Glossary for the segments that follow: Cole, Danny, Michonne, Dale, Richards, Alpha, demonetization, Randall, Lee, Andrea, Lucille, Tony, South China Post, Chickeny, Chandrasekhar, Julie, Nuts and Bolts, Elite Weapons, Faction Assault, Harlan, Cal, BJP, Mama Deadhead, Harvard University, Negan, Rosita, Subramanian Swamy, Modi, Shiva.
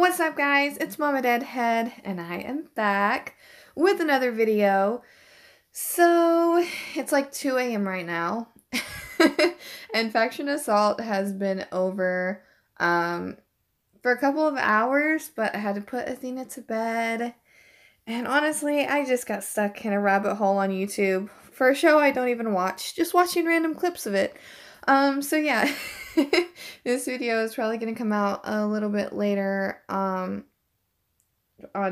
What's up, guys? It's Mama Deadhead, and I am back with another video. So, it's like 2 a.m. right now, and Faction Assault has been over for a couple of hours, but I had to put Athena to bed, and honestly, I just got stuck in a rabbit hole on YouTube for a show I don't even watch, just watching random clips of it. So yeah, this video is probably going to come out a little bit later, on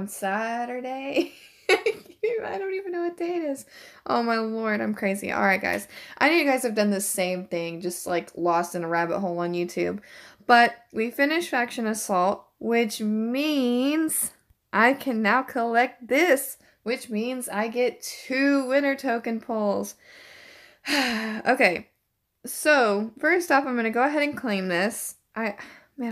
Saturday. I don't even know what day it is. Oh my lord, I'm crazy. Alright guys, I know you guys have done the same thing, just like lost in a rabbit hole on YouTube. But we finished Faction Assault, which means I can now collect this, which means I get 2 winner token pulls. Okay. So, first off, I'm going to go ahead and claim this. Man,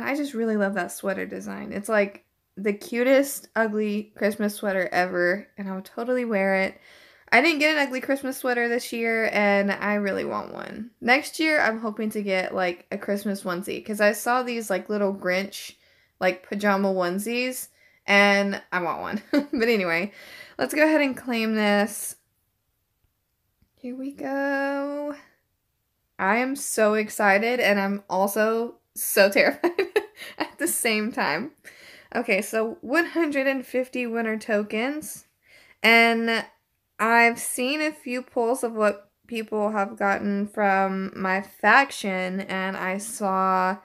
I just really love that sweater design. It's like the cutest, ugly Christmas sweater ever, and I would totally wear it. I didn't get an ugly Christmas sweater this year, and I really want one. Next year, I'm hoping to get, like, a Christmas onesie, because I saw these, like, little Grinch, like, pajama onesies, and I want one. But anyway, let's go ahead and claim this. Here we go. I am so excited, and I'm also so terrified at the same time. Okay, so 150 winner tokens, and I've seen a few polls of what people have gotten from my faction, and I saw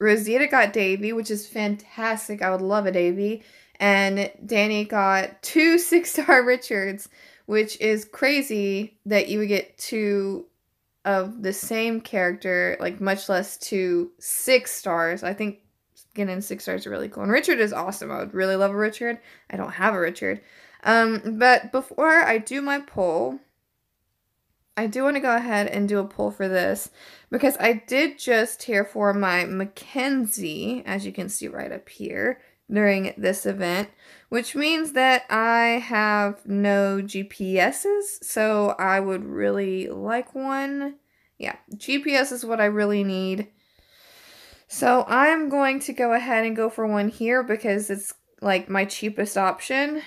Rosita got Davy, which is fantastic. I would love a Davy, and Danny got 2 6-star Richards, which is crazy that you would get 2 of the same character, like much less 2 6-stars. I think getting 6 stars are really cool. And Richard is awesome. I would really love a Richard. I don't have a Richard. But before I do my poll, I do want to go ahead and do a poll for this, because I did just hear for my Mackenzie, as you can see right up here, during this event, which means that I have no GPSs, so I would really like one. Yeah, GPS is what I really need. So I'm going to go ahead and go for one here, because it's like my cheapest option,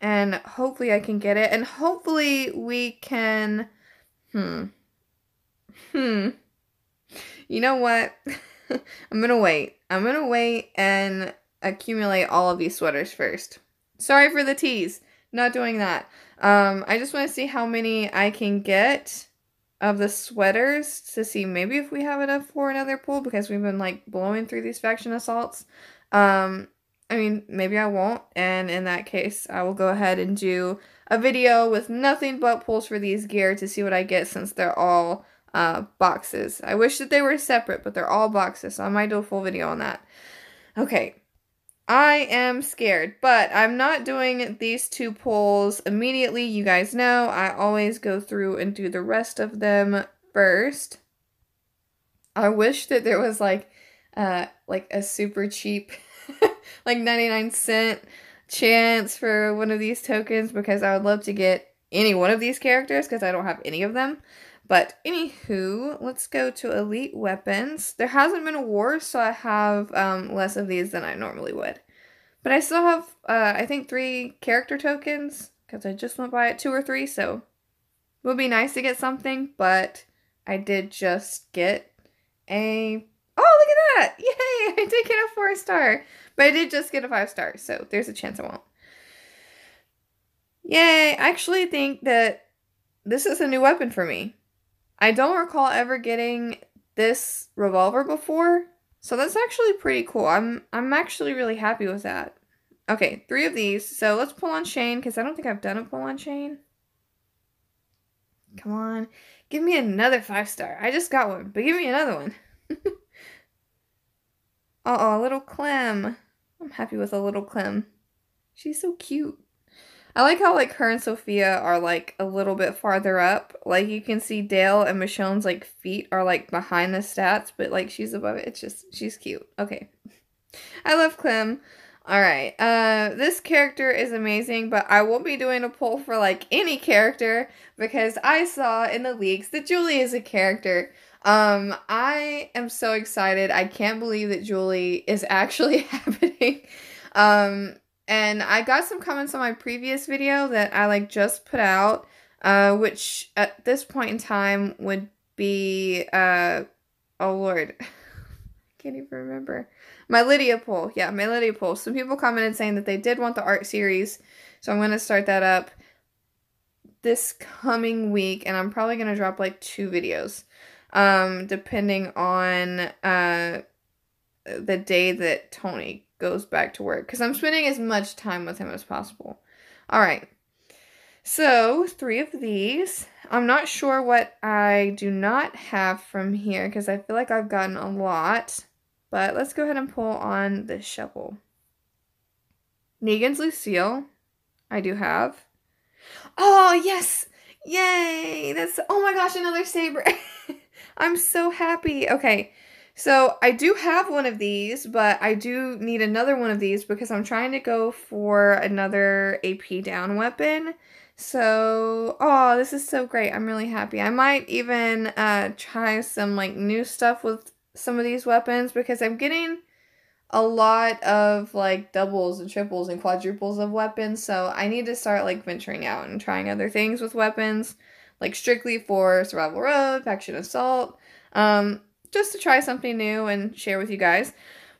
and hopefully I can get it, and hopefully we can, you know what, I'm gonna wait and accumulate all of these sweaters first. Sorry for the tease. Not doing that. I just want to see how many I can get of the sweaters to see maybe if we have enough for another pool, because we've been like blowing through these faction assaults. I mean, maybe I won't, and in that case I will go ahead and do a video with nothing but pulls for these gear to see what I get, since they're all boxes. I wish that they were separate, but they're all boxes, so I might do a full video on that. Okay. I am scared, but I'm not doing these 2 polls immediately. You guys know I always go through and do the rest of them first. I wish that there was like a super cheap, like 99-cent chance for one of these tokens, because I would love to get any one of these characters, because I don't have any of them. But anywho, let's go to Elite Weapons. There hasn't been a war, so I have less of these than I normally would. But I still have, I think, 3 character tokens, because I just went by at 2 or 3, so it would be nice to get something, but I did just get a... Oh, look at that! Yay! I did get a 4-star, but I did just get a 5-star, so there's a chance I won't. Yay! I actually think that this is a new weapon for me. I don't recall ever getting this revolver before, so that's actually pretty cool. I'm actually really happy with that. Okay, 3 of these. So let's pull on Shane, because I don't think I've done a pull on Shane. Come on. Give me another 5-star. I just got one, but give me another one. Uh-oh, little Clem. I'm happy with a little Clem. She's so cute. I like how, like, her and Sophia are, like, a little bit farther up. Like, you can see Dale and Michonne's, like, feet are, like, behind the stats, but, like, she's above it. It's just, she's cute. Okay. I love Clem. Alright. This character is amazing, but I won't be doing a poll for, like, any character, because I saw in the leaks that Julie is a character. I am so excited. I can't believe that Julie is actually happening. And I got some comments on my previous video that I like just put out, which at this point in time would be, oh Lord, I can't even remember. My Lydia poll. Yeah, my Lydia poll. Some people commented saying that they did want the art series. So I'm going to start that up this coming week, and I'm probably going to drop like 2 videos, depending on, the day that Tony goes back to work, because I'm spending as much time with him as possible. All right. So 3 of these. I'm not sure what I do not have from here, because I feel like I've gotten a lot. But let's go ahead and pull on this shovel. Negan's Lucille. I do have. Oh, yes! Yay! That's, oh my gosh, another saber. I'm so happy. Okay, so I do have one of these, but I do need another one of these because I'm trying to go for another AP down weapon. So, oh, this is so great. I'm really happy. I might even try some like new stuff with some of these weapons, because I'm getting a lot of like doubles and triples and quadruples of weapons, so I need to start like venturing out and trying other things with weapons, like strictly for Survival Road, Faction Assault, just to try something new and share with you guys.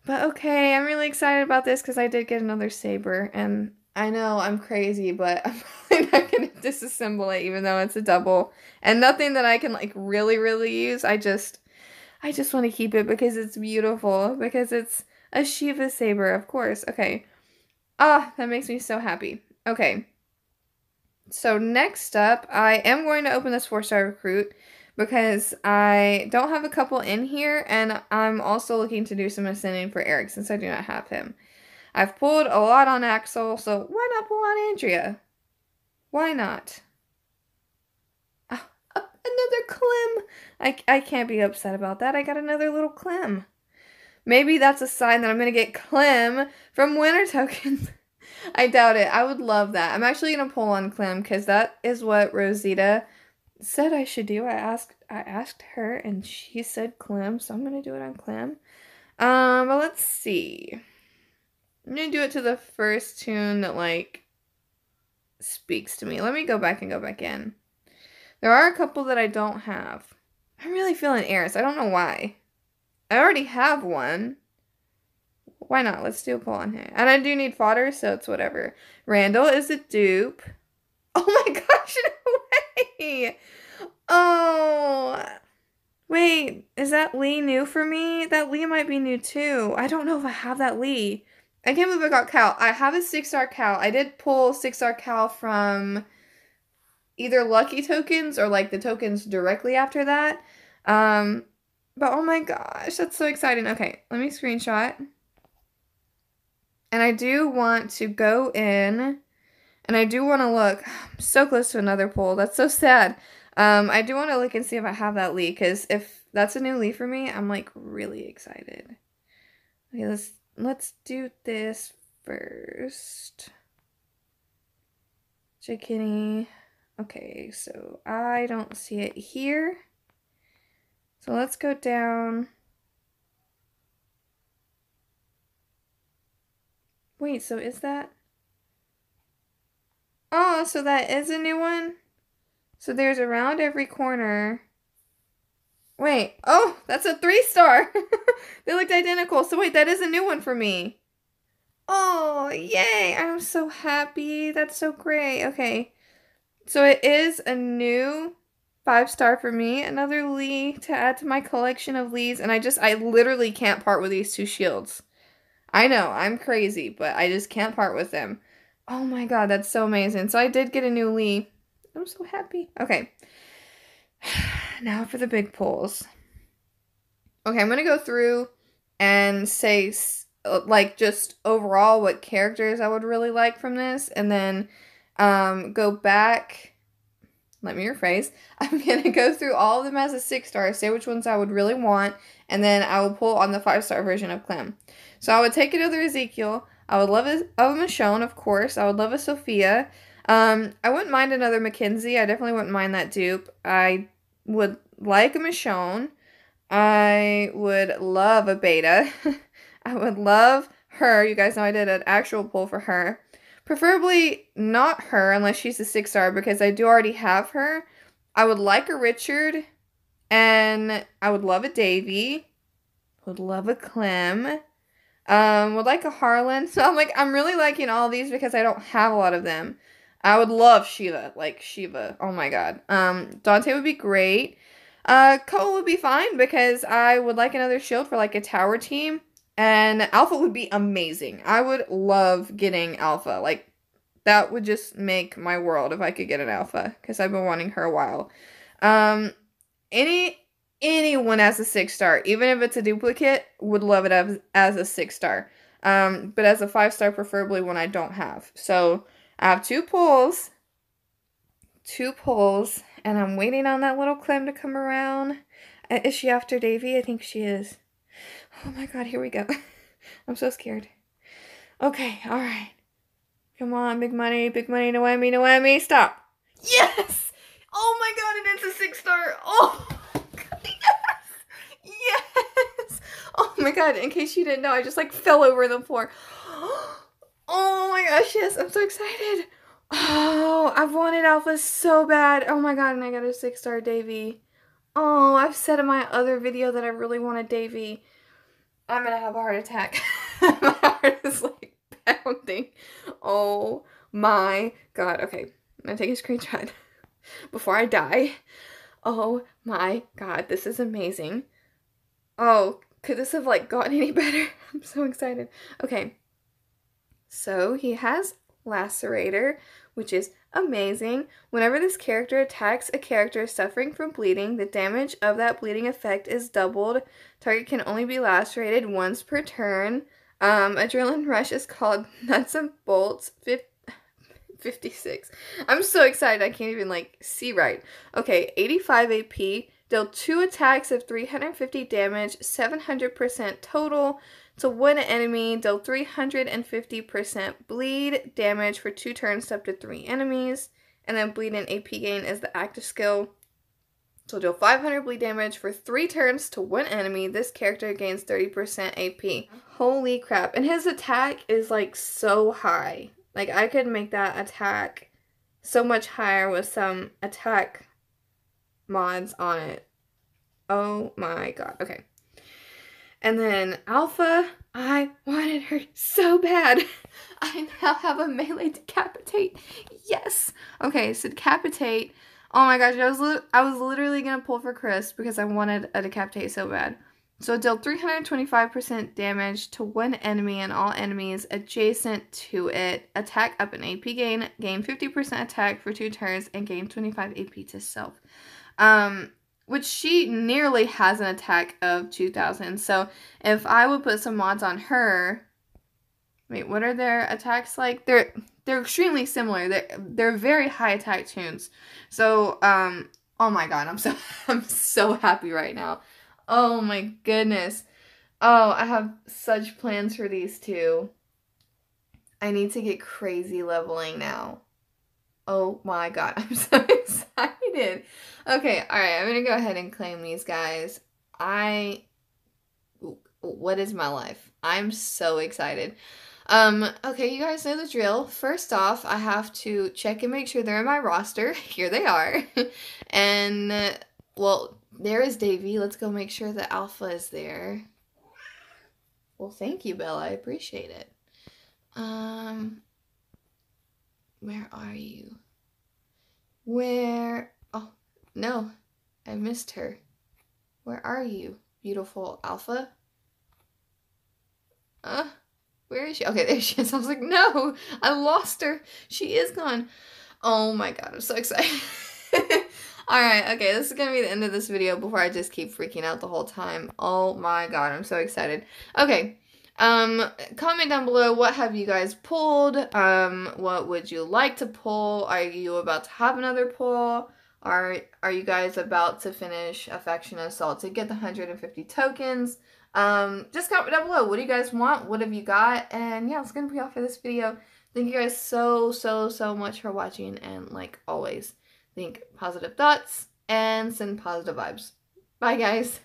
But okay, I'm really excited about this because I did get another saber, and I know I'm crazy, but I'm probably not going to disassemble it even though it's a double, and nothing that I can like really use. I just want to keep it because it's beautiful, because it's a Shiva saber, of course. Okay. Ah, that makes me so happy. Okay. So next up, I am going to open this 4-star recruit because I don't have a couple in here, and I'm also looking to do some ascending for Eric since I do not have him. I've pulled a lot on Axel, so why not pull on Andrea? Why not? Another Clem. I can't be upset about that. I got another little Clem. Maybe that's a sign that I'm going to get Clem from winner tokens. I doubt it. I would love that. I'm actually going to pull on Clem because that is what Rosita said I should do. I asked her and she said Clem, so I'm going to do it on Clem. But let's see. I'm going to do it to the first tune that like speaks to me. Let me go back and go back in. There are a couple that I don't have. I'm really feeling Eris. I don't know why. I already have one. Why not? Let's do a pull on him. And I do need fodder, so it's whatever. Randall is a dupe. Oh my gosh, no way! Oh. Wait, is that Lee new for me? That Lee might be new too. I don't know if I have that Lee. I can't believe I got Cal. I have a 6-star Cal. I did pull 6-star Cal from either lucky tokens or like the tokens directly after that. But oh my gosh, that's so exciting. Okay, let me screenshot. And I do want to go in, and I do want to look. I'm so close to another poll. That's so sad. I do want to look and see if I have that Lee, because if that's a new Lee for me, I'm like really excited. Okay, let's do this first. Chickeny. Okay, so I don't see it here. So let's go down. Wait, so is that? Oh, so that is a new one? So there's around every corner. Wait, oh, that's a 3-star. They looked identical. So wait, that is a new one for me. Oh, yay. I'm so happy. That's so great. Okay. So it is a new 5-star for me, another Lee to add to my collection of Lees, and I literally can't part with these 2 shields. I know, I'm crazy, but I just can't part with them. Oh my god, that's so amazing. So I did get a new Lee. I'm so happy. Okay, now for the big pulls. Okay, I'm going to go through and say, like, just overall what characters I would really like from this, and then go back, let me rephrase, I'm going to go through all of them as a 6-star, say which ones I would really want, and then I will pull on the 5-star version of Clem. So I would take another Ezekiel, I would love a Michonne, of course, I would love a Sophia, I wouldn't mind another Mackenzie, I definitely wouldn't mind that dupe, I would like a Michonne, I would love a Beta. I would love her. You guys know I did an actual poll for her. Preferably not her unless she's a 6-star because I do already have her. I would like a Richard and I would love a Davy. Would love a Clem. Would like a Harlan. So I'm really liking all these because I don't have a lot of them. I would love Shiva. Like Shiva. Oh my god. Dante would be great. Cole would be fine because I would like another shield for like a tower team. And Alpha would be amazing. I would love getting Alpha. Like that would just make my world if I could get an Alpha. Because I've been wanting her a while. Anyone as a 6-star, even if it's a duplicate, would love it as a 6-star. But as a 5-star, preferably one I don't have. So I have two polls, and I'm waiting on that little Clem to come around. Is she after Davy? I think she is. Oh my god, here we go. I'm so scared. Okay, alright. Come on, big money, no whammy, stop. Yes! Oh my god, and it's a 6-star. Oh! Yes! Oh my god, in case you didn't know, I just fell over the floor. Oh my gosh, yes, I'm so excited. Oh, I've wanted Alpha so bad. Oh my god, and I got a 6-star Davy. Oh, I've said in my other video that I really wanted Davy. I'm gonna have a heart attack. My heart is pounding. Oh my god. Okay, I'm gonna take a screenshot before I die. Oh my god, this is amazing. Oh, could this have, gotten any better? I'm so excited. Okay. So, he has Lacerator, which is amazing. Whenever this character attacks a character suffering from bleeding, the damage of that bleeding effect is doubled. Target can only be lacerated once per turn. Adrenaline Rush is called Nuts and Bolts 56. I'm so excited I can't even, see right. Okay, 85 AP. Deal 2 attacks of 350 damage, 700% total to one enemy. Deal 350% bleed damage for 2 turns up to 3 enemies. And then bleed and AP gain is the active skill. So deal 500 bleed damage for 3 turns to one enemy. This character gains 30% AP. Holy crap. And his attack is, so high. I could make that attack so much higher with some attack mods on it. Oh my god. Okay. And then Alpha, I wanted her so bad. I now have a melee decapitate. Yes. Okay, so decapitate. Oh my gosh, I was literally going to pull for Chris because I wanted a decapitate so bad. So it dealt 325% damage to one enemy and all enemies adjacent to it. Attack up an AP gain. Gain 50% attack for 2 turns and gain 25 AP to self. Which she nearly has an attack of 2,000. So if I would put some mods on her, wait, what are their attacks like? They're extremely similar. They're very high attack tunes. So oh my god, I'm so happy right now. Oh my goodness. Oh, I have such plans for these two. I need to get crazy leveling now. Oh my god, I'm so excited. Okay, alright, I'm gonna go ahead and claim these guys. What is my life? I'm so excited. Okay, you guys know the drill. First off, I have to check and make sure they're in my roster. Here they are. And, well, there is Davy. Let's go make sure that Alpha is there. Well, thank you, Bella. I appreciate it. Where are you? Where? Oh, no. I missed her. Where are you, beautiful Alpha? Where is she? Okay, there she is. I was like, no, I lost her. She is gone. Oh my god, I'm so excited. Alright, okay, this is going to be the end of this video before I just keep freaking out the whole time. Oh my god, I'm so excited. Okay. Comment down below, what have you guys pulled? What would you like to pull? Are you about to have another pull? Are you guys about to finish a Faction Assault to get the 150 tokens? Just comment down below, what do you guys want? What have you got? And yeah, it's going to be all for this video. Thank you guys so much for watching, and like always, think positive thoughts and send positive vibes. Bye guys!